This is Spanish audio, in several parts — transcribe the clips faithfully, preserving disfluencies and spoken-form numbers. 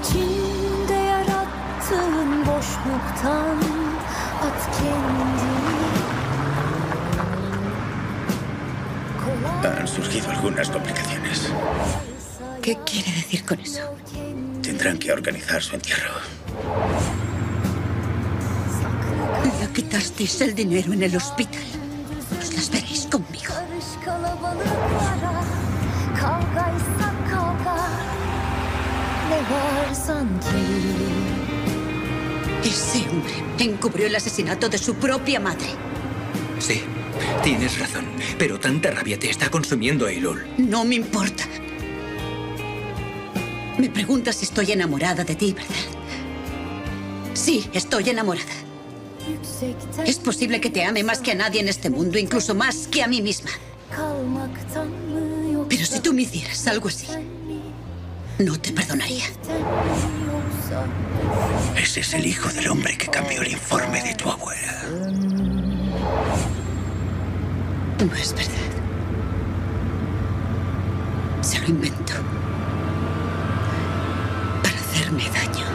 İçinde yarattığın boşluktan at kendini. Han surgido algunas complicaciones. ¿Qué quiere decir con eso? Tendrán que organizar su entierro. Le quitasteis el dinero en el hospital. Os las veréis conmigo. Ese hombre encubrió el asesinato de su propia madre. Sí, tienes razón. Pero tanta rabia te está consumiendo, Eylul. No me importa. Me preguntas si estoy enamorada de ti, ¿verdad? Sí, estoy enamorada. Es posible que te ame más que a nadie en este mundo, incluso más que a mí misma. Pero si tú me hicieras algo así, no te perdonaría. Ese es el hijo del hombre que cambió el informe de tu abuela. No es verdad. Se lo inventó para hacerme daño.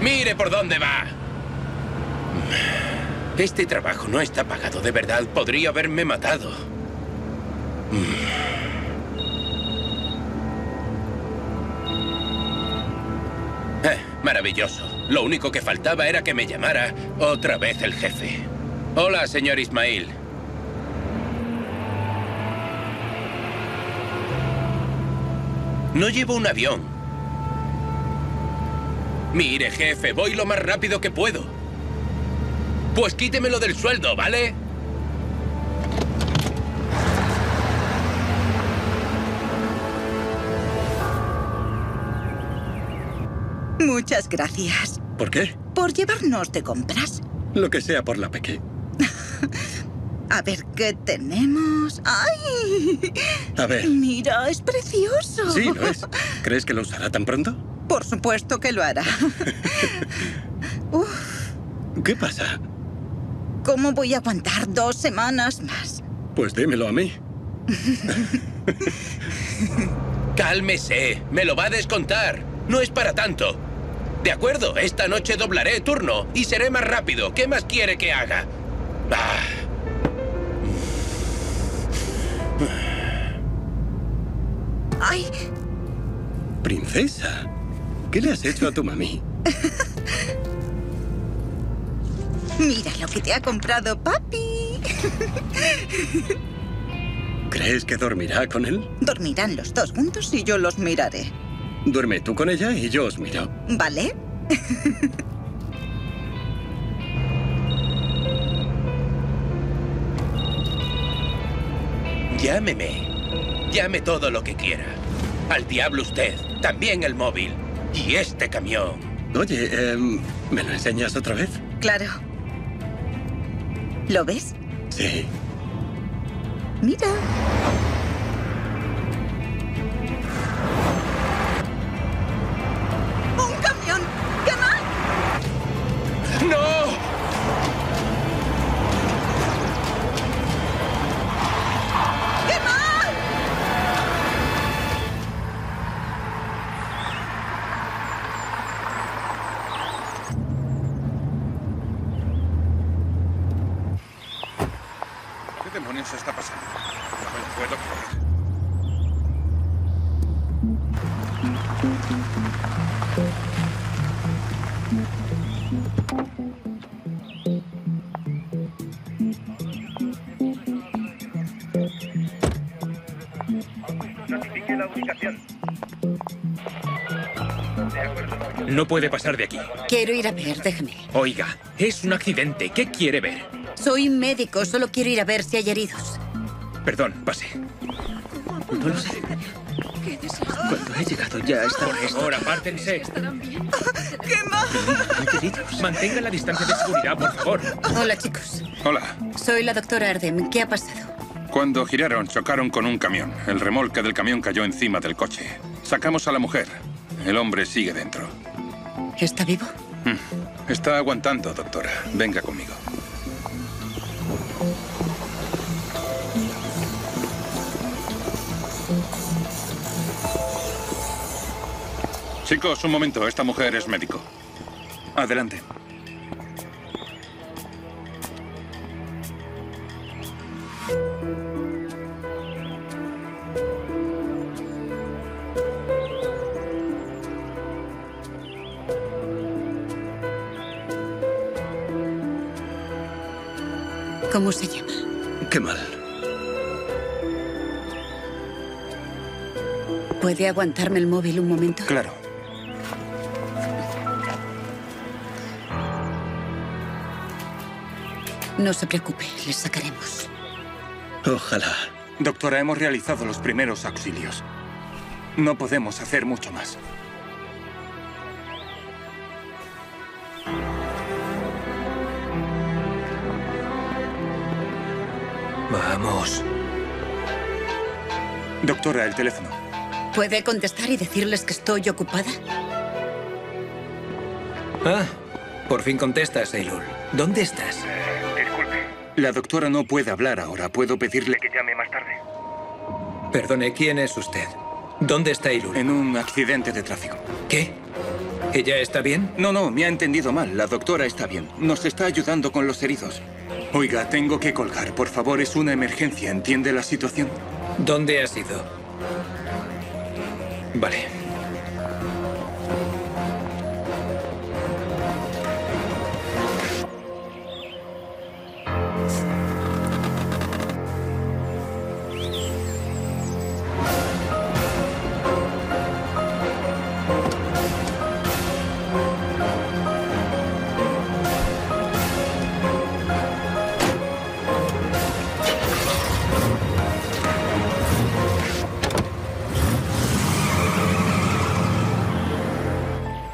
¡Mire por dónde va! Este trabajo no está pagado, de verdad. Podría haberme matado. Eh, maravilloso. Lo único que faltaba era que me llamara otra vez el jefe. Hola, señor Ismail. No llevo un avión. Mire, jefe, voy lo más rápido que puedo. Pues quítemelo del sueldo, ¿vale? Muchas gracias. ¿Por qué? Por llevarnos de compras. Lo que sea por la peque. A ver qué tenemos. ¡Ay! A ver. Mira, es precioso. Sí, lo es. ¿Crees que lo usará tan pronto? Por supuesto que lo hará. Uf. ¿Qué pasa? ¿Cómo voy a aguantar dos semanas más? Pues dímelo a mí. Cálmese, me lo va a descontar. No es para tanto. De acuerdo, esta noche doblaré turno y seré más rápido. ¿Qué más quiere que haga? Ah. ¡Ay! Princesa. ¿Qué le has hecho a tu mami? Mira lo que te ha comprado papi. ¿Crees que dormirá con él? Dormirán los dos juntos y yo los miraré. Duerme tú con ella y yo os miro. ¿Vale? Llámeme. Llame todo lo que quiera. Al diablo usted. También el móvil. Y este camión. Oye, eh, ¿me lo enseñas otra vez? Claro. ¿Lo ves? Sí. Mira. ¡Un camión! ¡Kemal! ¡No! ¡Kemal! Eso está pasando. No me lo puedo creer. La ubicación. No puede pasar de aquí. Quiero ir a ver, déjeme. Oiga, es un accidente. ¿Qué quiere ver? Soy médico, solo quiero ir a ver si hay heridos. Perdón, pase. No lo sé. Cuando he llegado ya está. Por favor, apártense. ¡Qué mal! Mantenga la distancia de seguridad, por favor. Hola, chicos. Hola. Soy la doctora Erdem. ¿Qué ha pasado? Cuando giraron, chocaron con un camión. El remolque del camión cayó encima del coche. Sacamos a la mujer. El hombre sigue dentro. ¿Está vivo? Está aguantando, doctora. Venga conmigo. Chicos, un momento. Esta mujer es médico. Adelante. ¿Cómo se llama? Kemal. ¿Puede aguantarme el móvil un momento? Claro. No se preocupe, le sacaremos. Ojalá. Doctora, hemos realizado los primeros auxilios. No podemos hacer mucho más. Vamos. Doctora, el teléfono. ¿Puede contestar y decirles que estoy ocupada? Ah, por fin contestas, Eylul. ¿Dónde estás? Disculpe. La doctora no puede hablar ahora. ¿Puedo pedirle que llame más tarde? Perdone, ¿quién es usted? ¿Dónde está Eylul? En un accidente de tráfico. ¿Qué? ¿Ella está bien? No, no, me ha entendido mal. La doctora está bien. Nos está ayudando con los heridos. Oiga, tengo que colgar. Por favor, es una emergencia. ¿Entiende la situación? ¿Dónde has ido? Vale.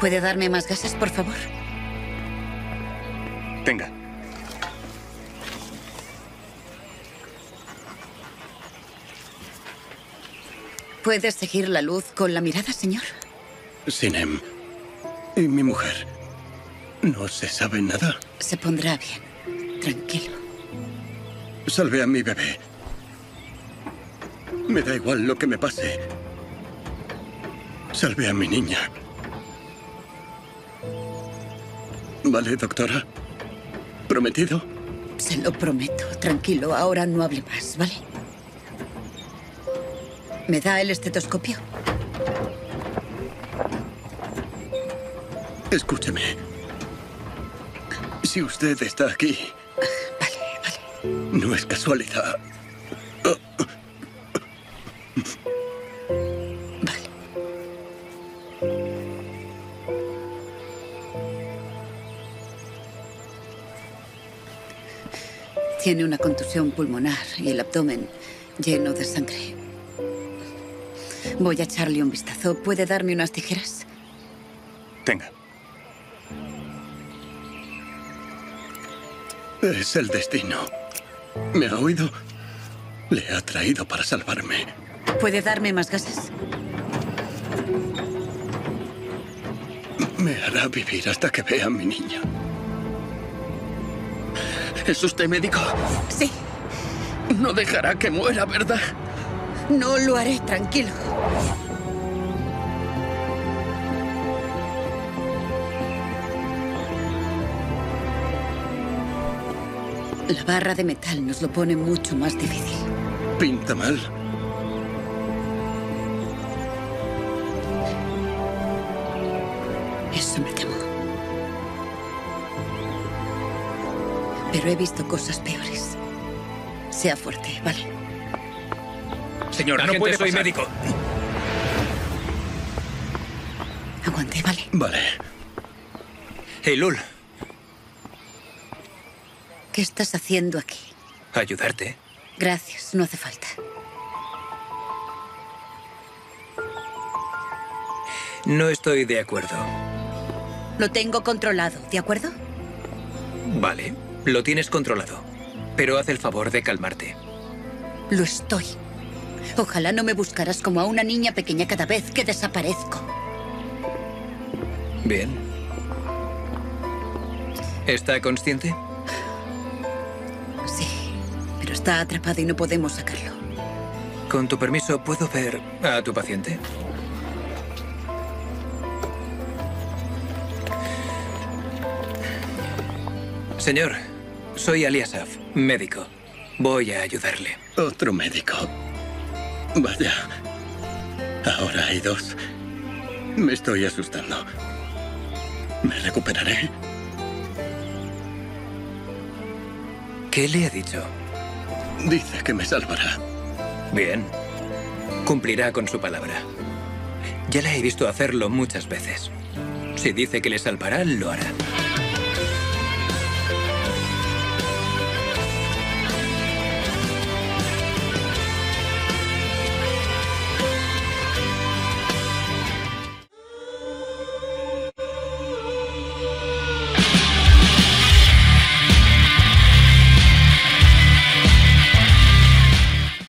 ¿Puede darme más gasas, por favor? Tenga. ¿Puedes seguir la luz con la mirada, señor? Sinem. Y mi mujer. No se sabe nada. Se pondrá bien. Tranquilo. Salve a mi bebé. Me da igual lo que me pase. Salve a mi niña. ¿Vale, doctora? ¿Prometido? Se lo prometo. Tranquilo, ahora no hable más, ¿vale? ¿Me da el estetoscopio? Escúcheme. Si usted está aquí... Vale, vale. No es casualidad. Tiene una contusión pulmonar y el abdomen lleno de sangre. Voy a echarle un vistazo. ¿Puede darme unas tijeras? Tenga. Es el destino. ¿Me ha oído? Le ha traído para salvarme. ¿Puede darme más gases? Me hará vivir hasta que vea a mi niña. ¿Es usted médico? Sí. No dejará que muera, ¿verdad? No lo haré, tranquilo. La barra de metal nos lo pone mucho más difícil. ¿Pinta mal? Eso me temo. Pero he visto cosas peores. Sea fuerte, ¿vale? Señora, no puede, soy médico. Aguante, ¿vale? Vale. Eylul. ¿Qué estás haciendo aquí? Ayudarte. Gracias, no hace falta. No estoy de acuerdo. Lo tengo controlado, ¿de acuerdo? Vale. Lo tienes controlado, pero haz el favor de calmarte. Lo estoy. Ojalá no me buscaras como a una niña pequeña cada vez que desaparezco. Bien. ¿Está consciente? Sí, pero está atrapada y no podemos sacarlo. Con tu permiso, ¿puedo ver a tu paciente? Señor, soy Ali Asaf, médico. Voy a ayudarle. Otro médico. Vaya. Ahora hay dos. Me estoy asustando. ¿Me recuperaré? ¿Qué le ha dicho? Dice que me salvará. Bien. Cumplirá con su palabra. Ya la he visto hacerlo muchas veces. Si dice que le salvará, lo hará.